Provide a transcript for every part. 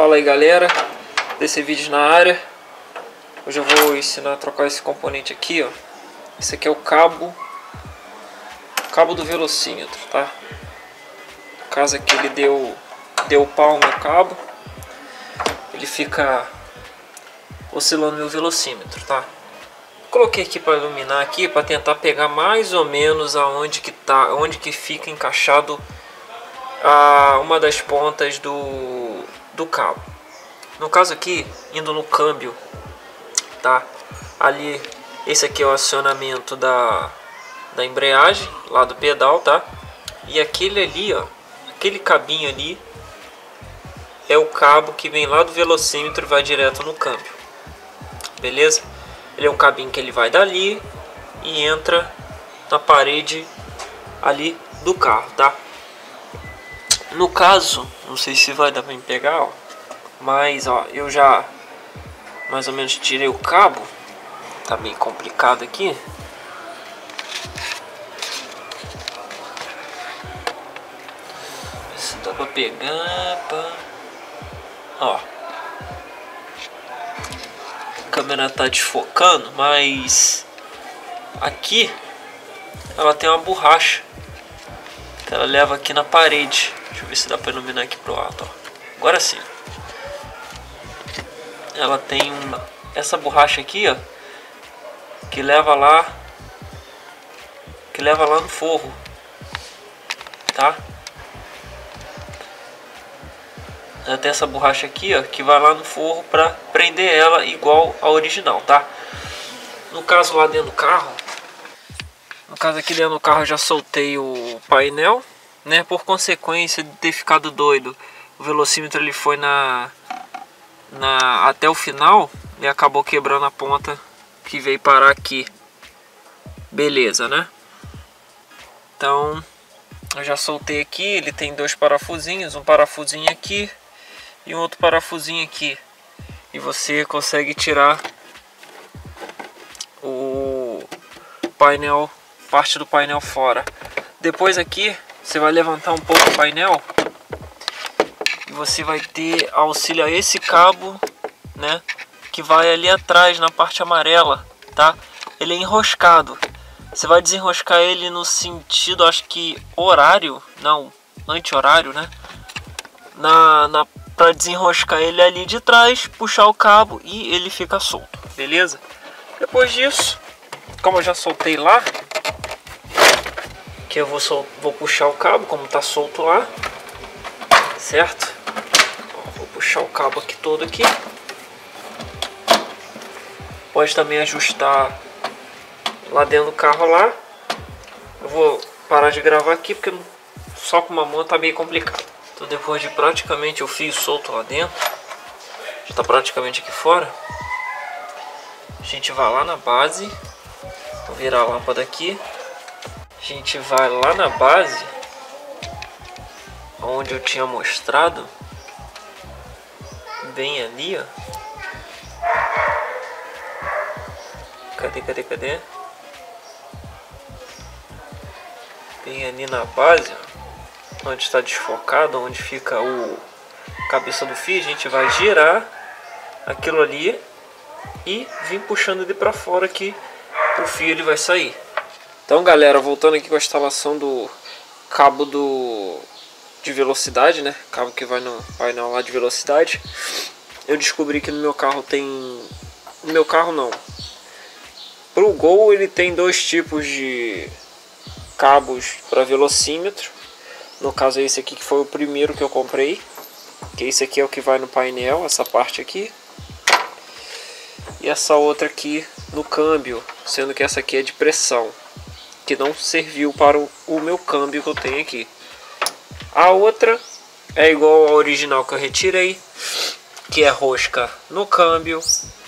Fala aí galera, desse vídeo na área. Hoje eu vou ensinar a trocar esse componente aqui, ó. Esse aqui é o cabo do velocímetro, tá? No caso aqui ele deu pau no meu cabo, ele fica oscilando meu velocímetro, tá? Coloquei aqui para iluminar aqui, para tentar pegar mais ou menos aonde que tá, onde que fica encaixado a uma das pontas do cabo. No caso aqui, indo no câmbio, tá? Ali, esse aqui é o acionamento da embreagem, lá do pedal, tá? E aquele ali, ó, aquele cabinho ali é o cabo que vem lá do velocímetro e vai direto no câmbio. Beleza? Ele é um cabinho que ele vai dali e entra na parede ali do carro, tá? No caso, não sei se vai dar pra me pegar, ó, mas ó, eu já mais ou menos tirei o cabo. Tá meio complicado aqui. Se dá pra pegar, pá. Ó, a câmera tá desfocando, mas aqui ela tem uma borracha que ela leva aqui na parede. Deixa eu ver se dá para iluminar aqui pro lado, ó. Agora sim. Ela tem essa borracha aqui, ó, que leva lá no forro, tá? Ela tem essa borracha aqui, ó, que vai lá no forro para prender ela igual a original, tá? No caso lá dentro do carro, no caso aqui dentro do carro eu já soltei o painel, né? Por consequência de ter ficado doido, o velocímetro ele foi até o final e acabou quebrando a ponta que veio parar aqui. Beleza, né? Então eu já soltei aqui. Ele tem dois parafusinhos, um parafusinho aqui e um outro parafusinho aqui, e você consegue tirar o painel, parte do painel fora. Depois aqui você vai levantar um pouco o painel e você vai ter auxílio a esse cabo, né, que vai ali atrás na parte amarela, tá? Ele é enroscado. Você vai desenroscar ele no sentido, acho que horário, não, anti-horário, né? Para desenroscar ele ali de trás, puxar o cabo e ele fica solto, beleza? Depois disso, como eu já soltei lá, que eu vou puxar o cabo, como tá solto lá, certo? Ó, vou puxar o cabo aqui todo aqui. Pode também ajustar lá dentro do carro lá. Eu vou parar de gravar aqui porque só com uma mão tá meio complicado. Então depois de praticamente o fio solto lá dentro, já tá praticamente aqui fora, a gente vai lá na base. Vou virar a lâmpada aqui. A gente vai lá na base, onde eu tinha mostrado, bem ali, ó. Cadê? Bem ali na base, ó, onde está desfocado, onde fica o cabeça do fio, a gente vai girar aquilo ali e vir puxando ele para fora aqui, o fio ele vai sair. Então galera, voltando aqui com a instalação do cabo de velocidade, né? Cabo que vai no painel lá de velocidade. Eu descobri que no meu carro tem... No meu carro não. Pro Gol ele tem dois tipos de cabos para velocímetro. No caso é esse aqui que foi o primeiro que eu comprei. Que esse aqui é o que vai no painel, essa parte aqui. E essa outra aqui no câmbio, sendo que essa aqui é de pressão, que não serviu para o meu câmbio que eu tenho aqui. A outra é igual a original que eu retirei, que é rosca no câmbio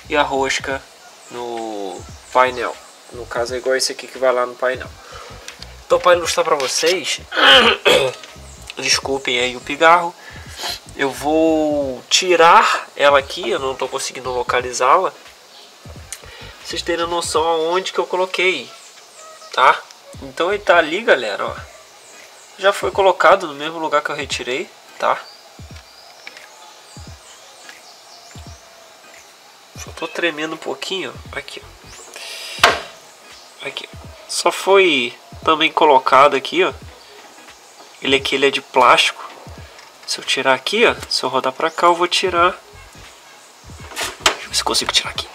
e a rosca no painel. No caso é igual esse aqui que vai lá no painel. Então, para ilustrar para vocês, desculpem aí o pigarro, eu vou tirar ela aqui, eu não estou conseguindo localizá-la. Vocês terem noção aonde que eu coloquei, tá? Então ele tá ali, galera, ó. Já foi colocado no mesmo lugar que eu retirei, tá? Só tô tremendo um pouquinho. Aqui, ó. Aqui. Só foi também colocado aqui, ó. Ele aqui, ele é de plástico. Se eu tirar aqui, ó. Se eu rodar pra cá, eu vou tirar. Deixa eu ver se consigo tirar aqui.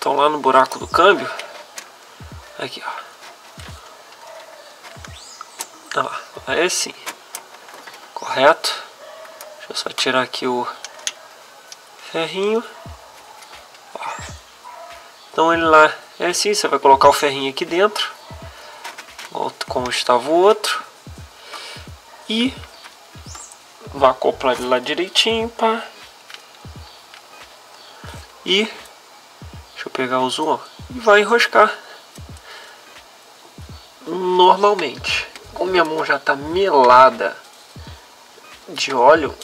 Então lá no buraco do câmbio. Aqui, ó. Lá, é assim. Correto. Deixa eu só tirar aqui o ferrinho. Ó. Então ele lá é assim. Você vai colocar o ferrinho aqui dentro. Como estava o outro. E vai acoplar ele lá direitinho, pá. E... deixa eu pegar o zoom, ó, e vai enroscar normalmente. Como minha mão já tá melada de óleo,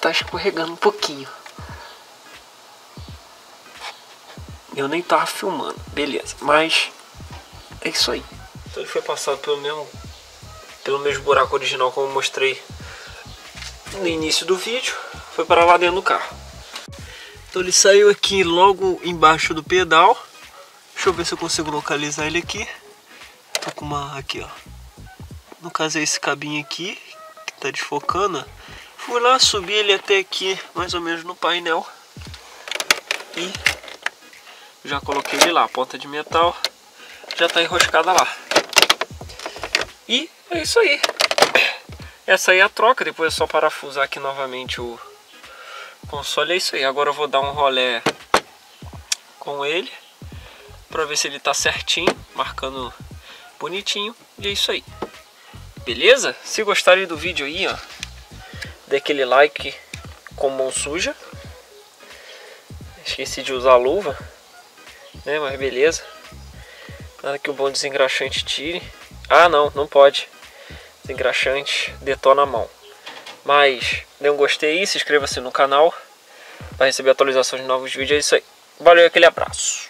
tá escorregando um pouquinho. Eu nem tava filmando, beleza, mas é isso aí. Então ele foi passado pelo mesmo buraco original, como eu mostrei no início do vídeo, foi para lá dentro do carro. Então ele saiu aqui logo embaixo do pedal. Deixa eu ver se eu consigo localizar ele aqui. Tô com uma aqui, ó. No caso é esse cabinho aqui que tá desfocando. Fui lá, subi ele até aqui, mais ou menos no painel. E já coloquei ele lá, a ponta de metal já tá enroscada lá. E é isso aí. Essa aí é a troca, depois é só parafusar aqui novamente o console. É isso aí, agora eu vou dar um rolé com ele para ver se ele tá certinho, marcando bonitinho, e é isso aí, beleza? Se gostarem do vídeo aí, ó, dê aquele like com mão suja. Esqueci de usar a luva, né, mas beleza, nada que o bom desengraxante tire. Ah, não pode, desengraxante detona a mão. Mas dê um gostei aí, se inscreva-se no canal para receber atualizações de novos vídeos. É isso aí. Valeu, aquele abraço.